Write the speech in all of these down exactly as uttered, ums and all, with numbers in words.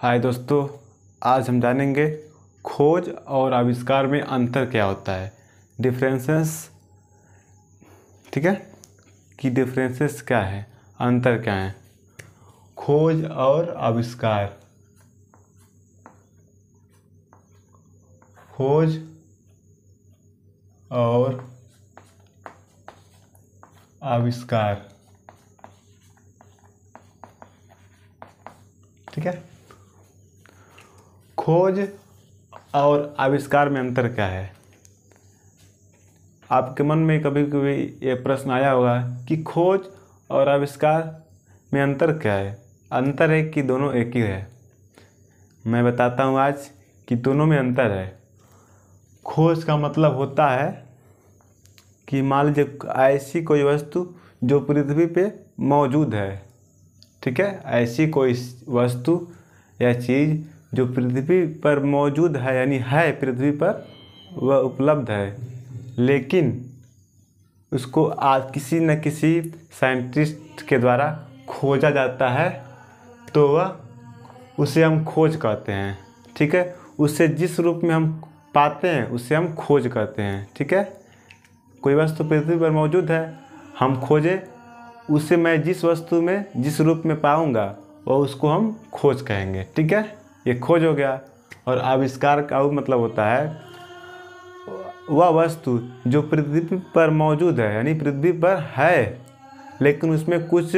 हाय दोस्तों, आज हम जानेंगे खोज और आविष्कार में अंतर क्या होता है, डिफरेंसेस। ठीक है कि डिफरेंसेस क्या है, अंतर क्या है खोज और आविष्कार। खोज और आविष्कार, ठीक है। खोज और आविष्कार में अंतर क्या है? आपके मन में कभी कभी ये प्रश्न आया होगा कि खोज और आविष्कार में अंतर क्या है। अंतर है कि दोनों एक ही है। मैं बताता हूँ आज कि दोनों में अंतर है। खोज का मतलब होता है कि मान लीजिए ऐसी कोई वस्तु जो पृथ्वी पे मौजूद है, ठीक है, ऐसी कोई वस्तु या चीज़ जो पृथ्वी पर मौजूद है, यानी है पृथ्वी पर, वह उपलब्ध है, लेकिन उसको आज किसी न किसी साइंटिस्ट के द्वारा खोजा जाता है, तो वह उसे हम खोज कहते हैं, ठीक है। उसे जिस रूप में हम पाते हैं उसे हम खोज कहते हैं, ठीक है। कोई वस्तु पृथ्वी पर मौजूद है, हम खोजें उसे, मैं जिस वस्तु में जिस रूप में पाऊँगा वह उसको हम खोज कहेंगे, ठीक है। ये खोज हो गया। और आविष्कार का मतलब होता है वह वस्तु जो पृथ्वी पर मौजूद है, यानी पृथ्वी पर है, लेकिन उसमें कुछ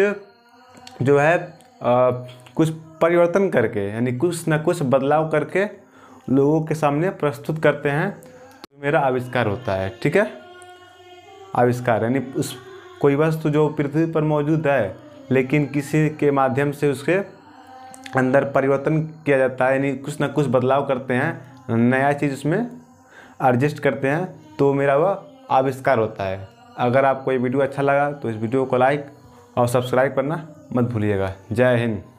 जो है आ, कुछ परिवर्तन करके, यानी कुछ ना कुछ बदलाव करके लोगों के सामने प्रस्तुत करते हैं, तो मेरा आविष्कार होता है, ठीक है। आविष्कार यानी उस कोई वस्तु जो पृथ्वी पर मौजूद है लेकिन किसी के माध्यम से उसके अंदर परिवर्तन किया जाता है, यानी कुछ ना कुछ बदलाव करते हैं, नया चीज़ उसमें एडजस्ट करते हैं, तो मेरा वह आविष्कार होता है। अगर आपको ये वीडियो अच्छा लगा तो इस वीडियो को लाइक और सब्सक्राइब करना मत भूलिएगा। जय हिंद।